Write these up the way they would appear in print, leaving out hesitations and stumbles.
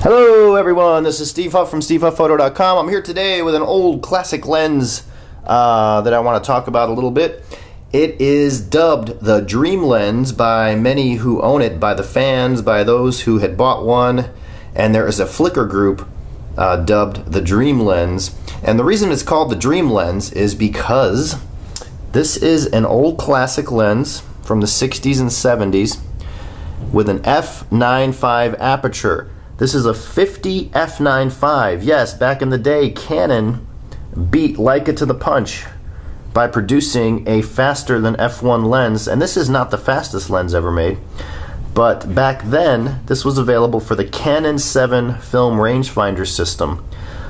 Hello everyone, this is Steve Huff from SteveHuffPhoto.com. I'm here today with an old classic lens that I want to talk about a little bit. It is dubbed the Dream Lens by many who own it, by the fans, by those who had bought one, and there is a Flickr group dubbed the Dream Lens. And the reason it's called the Dream Lens is because this is an old classic lens from the 60s and 70s with an f/9.5 aperture. This is a 50 f/9.5. Yes, back in the day, Canon beat Leica to the punch by producing a faster than f1 lens, and this is not the fastest lens ever made, but back then this was available for the Canon 7 film rangefinder system.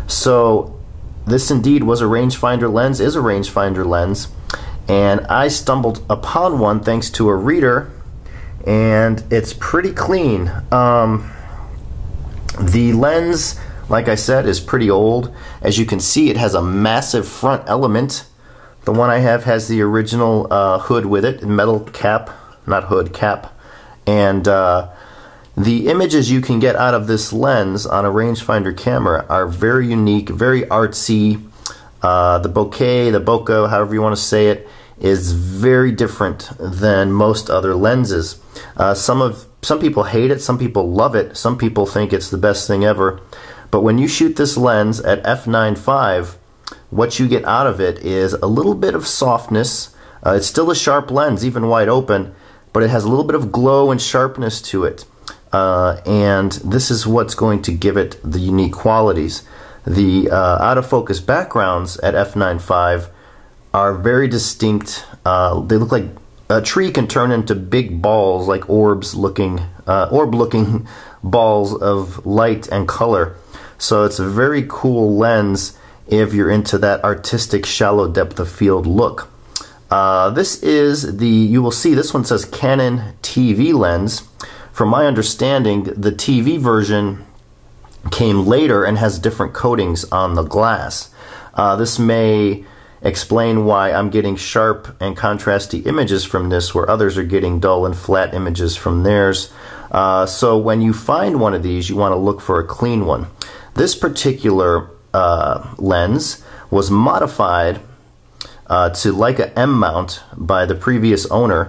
So this indeed was a rangefinder lens, is a rangefinder lens, and I stumbled upon one thanks to a reader, and it's pretty clean. The lens, like I said, is pretty old. As you can see, it has a massive front element. The one I have has the original hood with it, metal cap, not hood, cap. And the images you can get out of this lens on a rangefinder camera are very unique, very artsy. The Bokeh, the Bokeh, however you want to say it, is very different than most other lenses. Some people hate it, some people love it, some people think it's the best thing ever. But when you shoot this lens at f/9.5, what you get out of it is a little bit of softness. It's still a sharp lens, even wide open, but it has a little bit of glow and sharpness to it. And this is what's going to give it the unique qualities. The out-of-focus backgrounds at f/9.5 are very distinct. They look like a tree can turn into big balls, like orb-looking balls of light and color. So it's a very cool lens if you're into that artistic shallow depth of field look. This is the, you will see this one says Canon TV lens. From my understanding, the TV version came later and has different coatings on the glass. This may explain why I'm getting sharp and contrasty images from this where others are getting dull and flat images from theirs. So when you find one of these, you want to look for a clean one. This particular lens was modified to Leica M mount by the previous owner,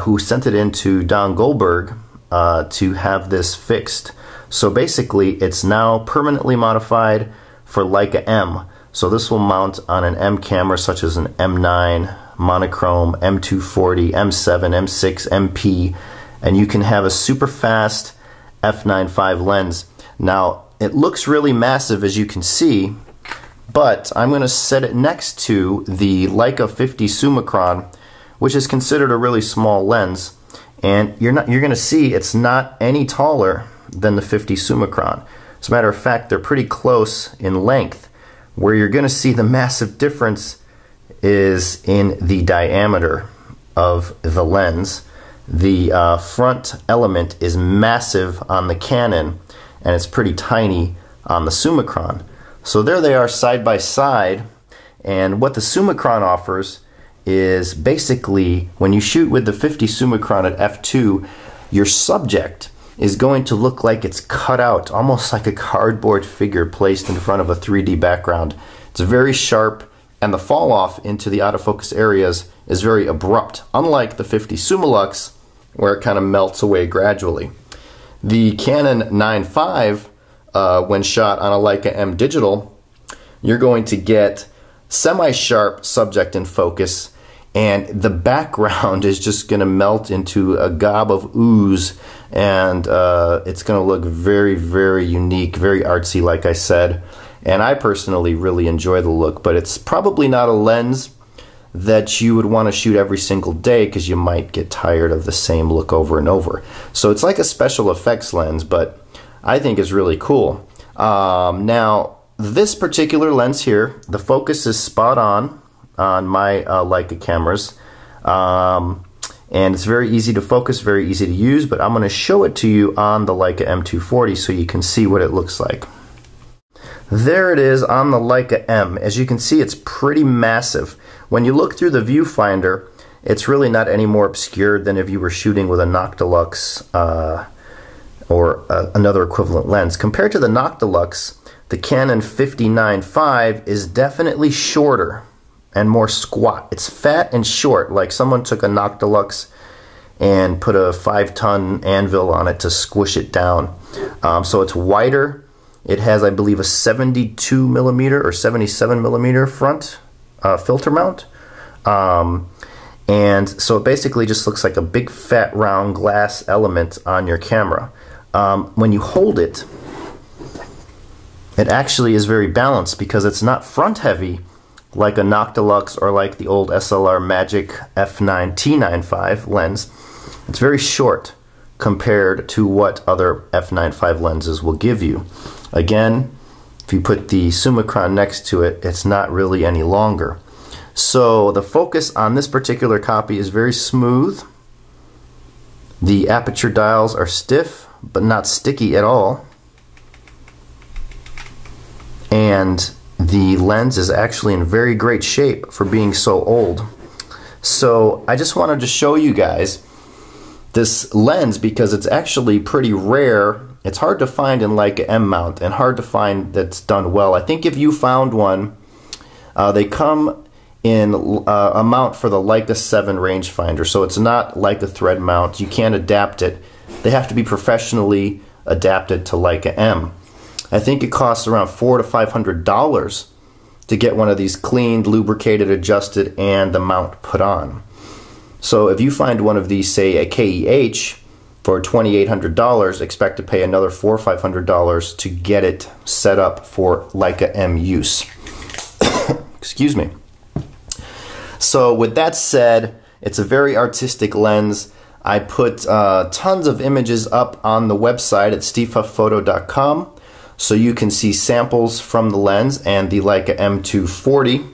who sent it in to Don Goldberg to have this fixed. So basically it's now permanently modified for Leica M. So this will mount on an M camera such as an M9, monochrome, M 240, M7, M6, MP, and you can have a super fast f/9.5 lens. Now it looks really massive as you can see, but I'm going to set it next to the Leica 50 Summicron, which is considered a really small lens, and you're going to see it's not any taller than the 50 Summicron. As a matter of fact, they're pretty close in length. Where you're going to see the massive difference is in the diameter of the lens. The front element is massive on the Canon, and it's pretty tiny on the Summicron. So there they are side by side, and what the Summicron offers is basically when you shoot with the 50 Summicron at f2, your subject is going to look like it's cut out, almost like a cardboard figure placed in front of a 3D background. It's very sharp, and the fall off into the out of focus areas is very abrupt, unlike the 50 Summilux, where it kind of melts away gradually. The Canon 9.5, when shot on a Leica M digital, you're going to get semi-sharp subject in focus, and the background is just going to melt into a gob of ooze, and it's going to look very, very unique, very artsy, like I said. And I personally really enjoy the look, but it's probably not a lens that you would want to shoot every single day because you might get tired of the same look over and over. So it's like a special effects lens, but I think it's really cool. Now, this particular lens here, the focus is spot on my Leica cameras, and it's very easy to focus, very easy to use, but I'm going to show it to you on the Leica M 240 so you can see what it looks like. There it is on the Leica M. As you can see, it's pretty massive. When you look through the viewfinder, it's really not any more obscured than if you were shooting with a Noctilux or another equivalent lens. Compared to the Noctilux, the Canon 59.5 is definitely shorter and more squat. It's fat and short, like someone took a Noctilux and put a 5-ton anvil on it to squish it down. So it's wider. It has, I believe, a 72 millimeter or 77 millimeter front filter mount. And so it basically just looks like a big fat round glass element on your camera. When you hold it, it actually is very balanced because it's not front heavy like a Noctilux or like the old SLR Magic f9 T95 lens. It's very short compared to what other f9.5 lenses will give you. Again, if you put the Summicron next to it, it's not really any longer. So the focus on this particular copy is very smooth. The aperture dials are stiff, but not sticky at all. And the lens is actually in very great shape for being so old. So I just wanted to show you guys this lens because it's actually pretty rare. It's hard to find in Leica M mount and hard to find that's done well. I think if you found one, they come in a mount for the Leica 7 rangefinder, so it's not like a thread mount. You can't adapt it. They have to be professionally adapted to Leica M. I think it costs around $400 to $500 to get one of these cleaned, lubricated, adjusted, and the mount put on. So if you find one of these, say a KEH, for $2,800, expect to pay another $400 or $500 to get it set up for Leica M use. Excuse me. So with that said, it's a very artistic lens. I put tons of images up on the website at SteveHuffPhoto.com, so you can see samples from the lens and the Leica M 240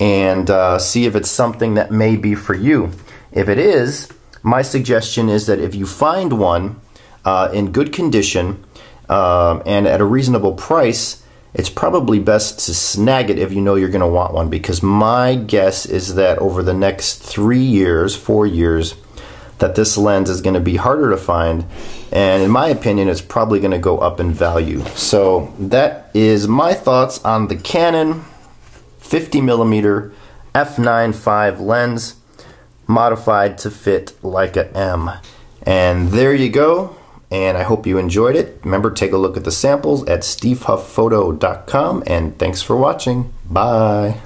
and see if it's something that may be for you. If it is, my suggestion is that if you find one in good condition and at a reasonable price, it's probably best to snag it if you know you're going to want one, because my guess is that over the next 3 years, 4 years, that this lens is going to be harder to find, and in my opinion, it's probably going to go up in value. So that is my thoughts on the Canon 50mm f9.5 lens modified to fit Leica M. And there you go. And I hope you enjoyed it. Remember, take a look at the samples at SteveHuffPhoto.com. And thanks for watching. Bye.